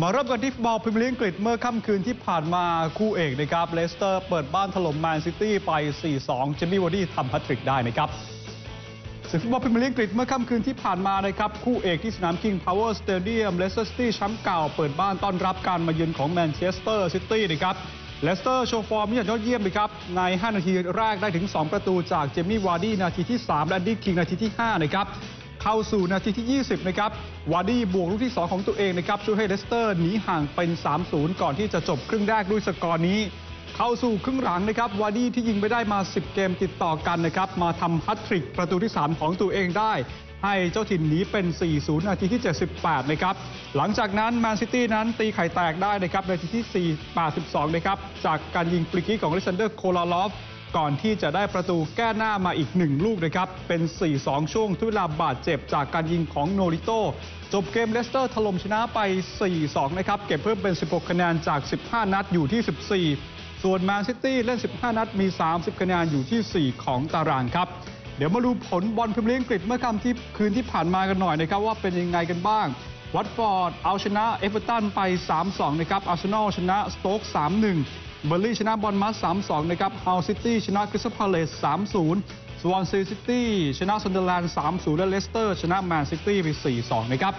มาเริ่มกันที่ฟุตบอลพรีเมียร์ลีกอังกฤษเมื่อค่ำคืนที่ผ่านมาคู่เอกนะครับเลสเตอร์เปิดบ้านถล่มแมนซิตี้ไป 4-2 เจมี่วอร์ดี้ทำแฮตทริกได้นะครับศึกฟุตบอลพรีเมียร์ลีกอังกฤษเมื่อค่ำคืนที่ผ่านมานะครับคู่เอกที่สนามคิงพาวเวอร์สเตเดียมเลสเตอร์ซิตี้แชมป์เก่าเปิดบ้านต้อนรับการมาเยือนของแมนเชสเตอร์ซิตี้นะครับเลสเตอร์โชว์ฟอร์มที่ยอดเยี่ยมนะครับใน5นาทีแรกได้ถึง2ประตูจากเจมี่วอร์ดี้นาทีที่3และดี้คิงนาทีที่5นะครับเข้าสู่นาทีที่20นะครับวาร์ดี้บวกลูกที่2ของตัวเองนะครับช่วยให้เลสเตอร์หนีห่างเป็น 3-0 ก่อนที่จะจบครึ่งแรกด้วยสกอร์นี้เข้าสู่ครึ่งหลังนะครับวาร์ดี้ที่ยิงไปได้มา10เกมติดต่อกันนะครับมาทำแฮตทริกประตูที่3ของตัวเองได้ให้เจ้าถิ่นหนีเป็น 4-0 นาทีที่78นะครับหลังจากนั้นแมนซิตี้นั้นตีไข่แตกได้นะครับนาทีที่82นะครับจากการยิงฟรีคิกของอเล็กซานเดอร์โคลาลอฟก่อนที่จะได้ประตูแก้หน้ามาอีก1ลูกนะครับเป็น 4-2 ช่วงทุลาบาดเจ็บจากการยิงของโนริโต้จบเกมเลสเตอร์ถล่มชนะไป 4-2 นะครับเก็บเพิ่มเป็น16คะแนนจาก15นัดอยู่ที่14ส่วนแมนซิตี้เล่น15นัดมี30คะแนนอยู่ที่4ของตารางครับเดี๋ยวมาดูผลบอลพรีเมียร์ลีกอังกฤษเมื่อคืนที่ผ่านมากันหน่อยนะครับว่าเป็นยังไงกันบ้างวัตฟอร์ดเอาชนะเอเวอร์ตันไป 3-2 นะครับอาร์เซนอลชนะสโต๊ก 3-1เบอร์ลี่ชนะบอลมัส 3-2 นะครับฮาวซิตี้ชนะคริสตัลพาเลส 3-0 สวอนซีซิตี้ชนะซันเดอร์แลนด์ 3-0 และเลสเตอร์ชนะแมนซิตี้ไป 4-2 นะครับ